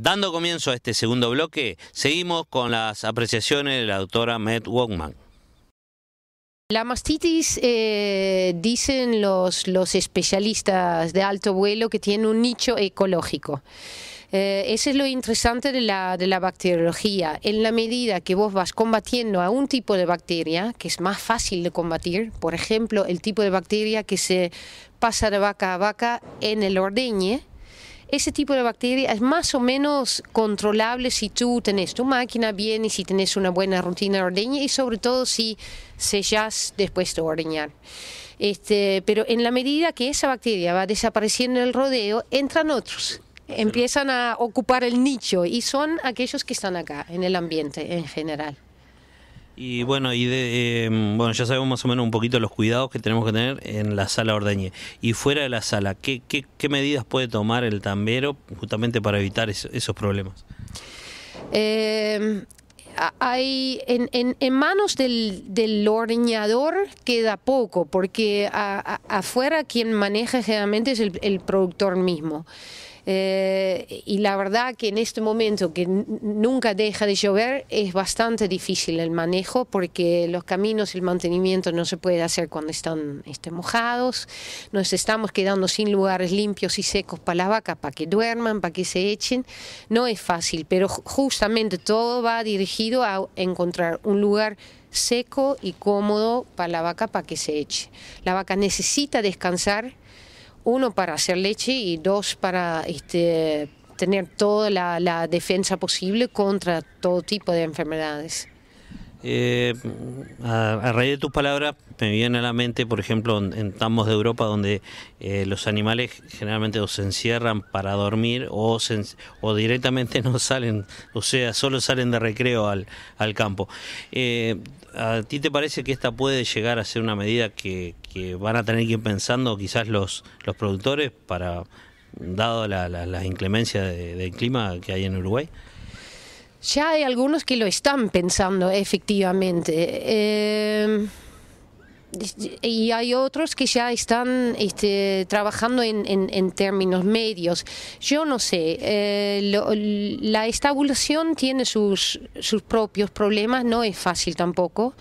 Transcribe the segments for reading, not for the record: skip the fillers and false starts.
Dando comienzo a este segundo bloque, seguimos con las apreciaciones de la doctora Mette Bouman. La mastitis, dicen los especialistas de alto vuelo, que tiene un nicho ecológico. Eso es lo interesante de la bacteriología. En la medida que vos vas combatiendo a un tipo de bacteria, que es más fácil de combatir, por ejemplo, el tipo de bacteria que se pasa de vaca a vaca en el ordeñe, ese tipo de bacteria es más o menos controlable si tú tenés tu máquina bien y si tenés una buena rutina de ordeña y sobre todo si sellás después de ordeñar. Pero en la medida que esa bacteria va desapareciendo en el rodeo, entran otros. Empiezan a ocupar el nicho y son aquellos que están acá, en el ambiente en general. Y bueno, ya sabemos más o menos un poquito los cuidados que tenemos que tener en la sala ordeñe. Y fuera de la sala, ¿qué medidas puede tomar el tambero justamente para evitar esos problemas? Hay en manos del ordeñador queda poco, porque afuera quien maneja generalmente es el productor mismo. Y la verdad que en este momento que nunca deja de llover es bastante difícil el manejo, porque los caminos, el mantenimiento no se puede hacer cuando están mojados. Nos estamos quedando sin lugares limpios y secos para las vacas, para que duerman, para que se echen. No es fácil, pero justamente todo va dirigido a encontrar un lugar seco y cómodo para la vaca para que se eche. La vaca necesita descansar, uno para hacer leche y dos para tener toda la defensa posible contra todo tipo de enfermedades. A raíz de tus palabras me viene a la mente, por ejemplo, en tambos de Europa donde los animales generalmente o se encierran para dormir o directamente no salen, o sea, solo salen de recreo al campo. ¿A ti te parece que esta puede llegar a ser una medida que van a tener que ir pensando quizás los productores, para dado las inclemencias del clima que hay en Uruguay? Ya hay algunos que lo están pensando, efectivamente. Y hay otros que ya están trabajando en términos medios. Yo no sé, la estabulación tiene sus propios problemas, no es fácil tampoco.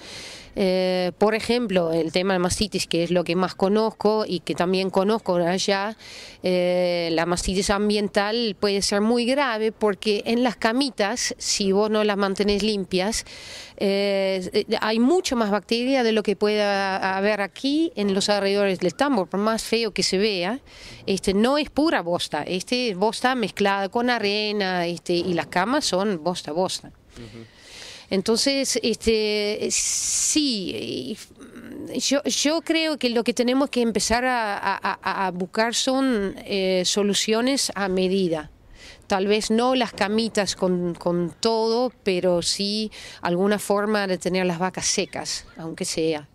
Por ejemplo, el tema de mastitis, que es lo que más conozco y que también conozco allá, la mastitis ambiental puede ser muy grave, porque en las camitas, si vos no las mantenés limpias, hay mucho más bacteria de lo que pueda haber aquí en los alrededores del tambo. Por más feo que se vea, no es pura bosta, es bosta mezclada con arena, y las camas son bosta. Uh-huh. Entonces, sí, yo creo que lo que tenemos que empezar a buscar son soluciones a medida. Tal vez no las camitas con todo, pero sí alguna forma de tener las vacas secas, aunque sea.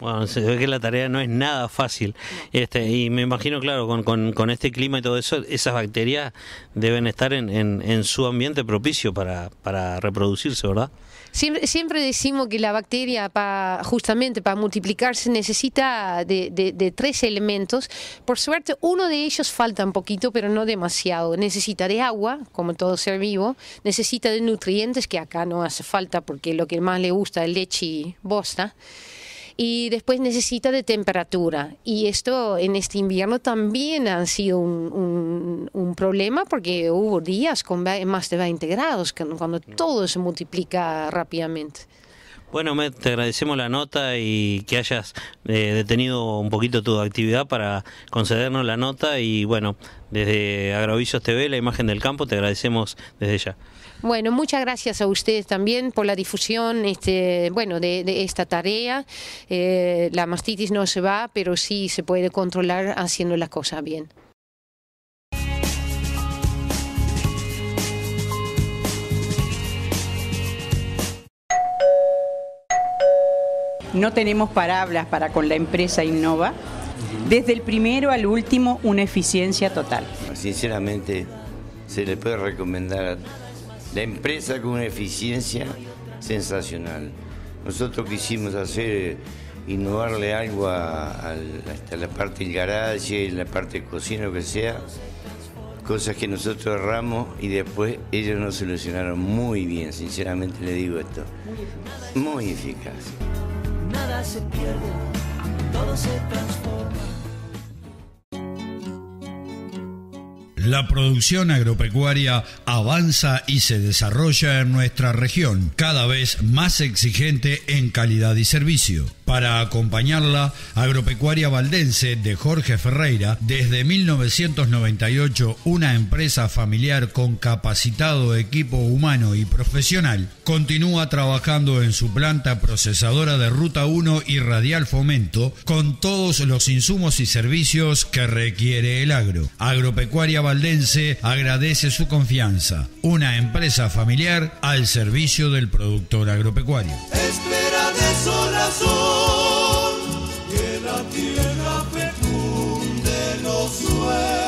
Bueno, se ve que la tarea no es nada fácil, y me imagino, claro, con este clima y todo eso, esas bacterias deben estar en su ambiente propicio para reproducirse, ¿verdad? Siempre decimos que la bacteria, justamente para multiplicarse, necesita de tres elementos. Por suerte, uno de ellos falta un poquito, pero no demasiado. Necesita de agua, como todo ser vivo, necesita de nutrientes, que acá no hace falta, porque lo que más le gusta es leche y bosta. Y después necesita de temperatura, y esto en este invierno también ha sido un problema, porque hubo días con más de 20 grados, cuando todo se multiplica rápidamente. Bueno, Mette, te agradecemos la nota y que hayas detenido un poquito tu actividad para concedernos la nota, y bueno, desde Agro Avisos TV, la imagen del campo, te agradecemos desde ya. Bueno, muchas gracias a ustedes también por la difusión de esta tarea. La mastitis no se va, pero sí se puede controlar haciendo las cosas bien. No tenemos palabras para con la empresa Innova. Desde el primero al último, una eficiencia total. Sinceramente, se le puede recomendar la empresa con una eficiencia sensacional. Nosotros quisimos innovarle algo hasta la parte del garaje, la parte de cocina, lo que sea, cosas que nosotros erramos y después ellos nos solucionaron muy bien, sinceramente le digo esto. Muy eficaz. Nada se pierde, todo se transforma. La producción agropecuaria avanza y se desarrolla en nuestra región, cada vez más exigente en calidad y servicio. Para acompañarla, Agropecuaria Valdense de Jorge Ferreira, desde 1998 una empresa familiar con capacitado equipo humano y profesional, continúa trabajando en su planta procesadora de Ruta 1 y Radial Fomento con todos los insumos y servicios que requiere el agro. Agropecuaria Valdense agradece su confianza, una empresa familiar al servicio del productor agropecuario. Espera de sol a sol. Que la tierra fecunde los sueños.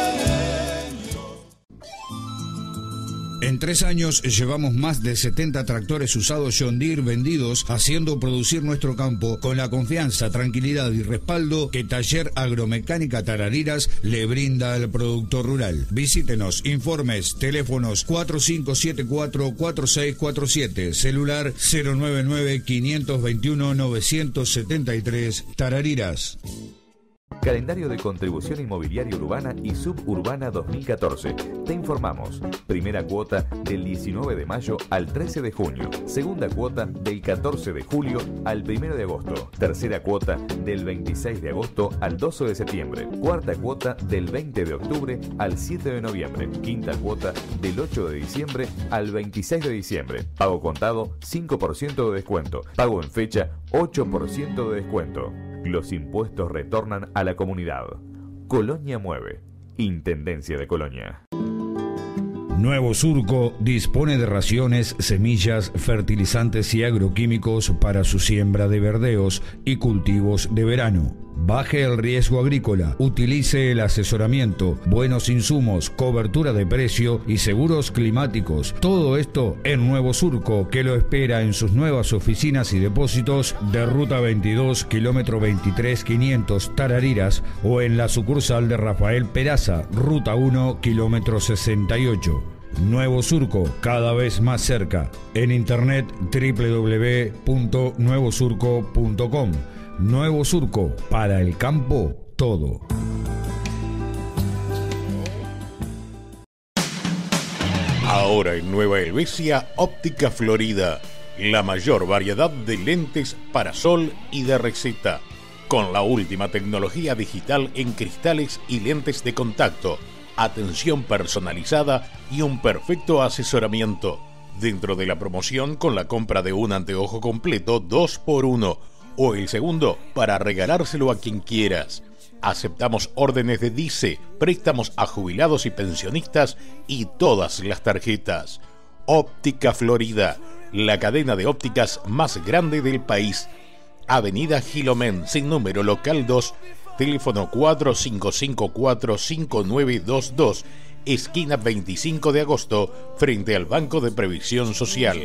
En 3 años llevamos más de 70 tractores usados John Deere vendidos, haciendo producir nuestro campo con la confianza, tranquilidad y respaldo que Taller Agromecánica Tarariras le brinda al productor rural. Visítenos. Informes, teléfonos 4574-4647, celular 099-521-973, Tarariras. Calendario de contribución inmobiliaria urbana y suburbana 2014. Te informamos. Primera cuota del 19 de mayo al 13 de junio. Segunda cuota del 14 de julio al 1 de agosto. Tercera cuota del 26 de agosto al 12 de septiembre. Cuarta cuota del 20 de octubre al 7 de noviembre. Quinta cuota del 8 de diciembre al 26 de diciembre. Pago contado 5% de descuento. Pago en fecha 8% de descuento. Los impuestos retornan a la comunidad. Colonia Mueve. Intendencia de Colonia. Nuevo Surco dispone de raciones, semillas, fertilizantes y agroquímicos para su siembra de verdeos y cultivos de verano. Baje el riesgo agrícola, utilice el asesoramiento, buenos insumos, cobertura de precio y seguros climáticos. Todo esto en Nuevo Surco, que lo espera en sus nuevas oficinas y depósitos de Ruta 22, kilómetro 23.500, Tarariras, o en la sucursal de Rafael Peraza, Ruta 1, kilómetro 68. Nuevo Surco, cada vez más cerca. En internet www.nuevosurco.com. Nuevo Surco, para el campo, todo. Ahora en Nueva Helvecia, Óptica Florida. La mayor variedad de lentes para sol y de receta. Con la última tecnología digital en cristales y lentes de contacto. Atención personalizada y un perfecto asesoramiento. Dentro de la promoción, con la compra de un anteojo completo 2x1 o el segundo para regalárselo a quien quieras. Aceptamos órdenes de Dice, préstamos a jubilados y pensionistas y todas las tarjetas. Óptica Florida, la cadena de ópticas más grande del país. Avenida Gilomén, sin número, local 2. Teléfono 4554-5922, esquina 25 de agosto, frente al Banco de Previsión Social.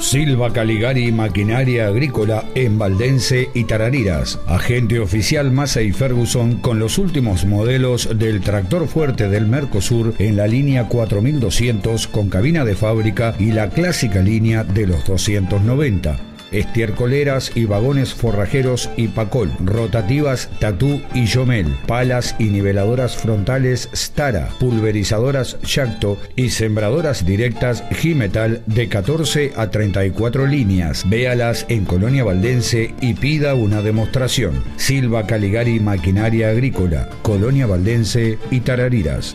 Silva Caligari Maquinaria Agrícola en Valdense y Tarariras. Agente oficial Massey Ferguson con los últimos modelos del tractor fuerte del Mercosur en la línea 4200 con cabina de fábrica y la clásica línea de los 290. Estiercoleras y vagones forrajeros y pacol, rotativas Tatú y Yomel, palas y niveladoras frontales Stara, pulverizadoras Yacto y sembradoras directas Gimetal de 14 a 34 líneas. Véalas en Colonia Valdense y pida una demostración. Silva Caligari Maquinaria Agrícola, Colonia Valdense y Tarariras.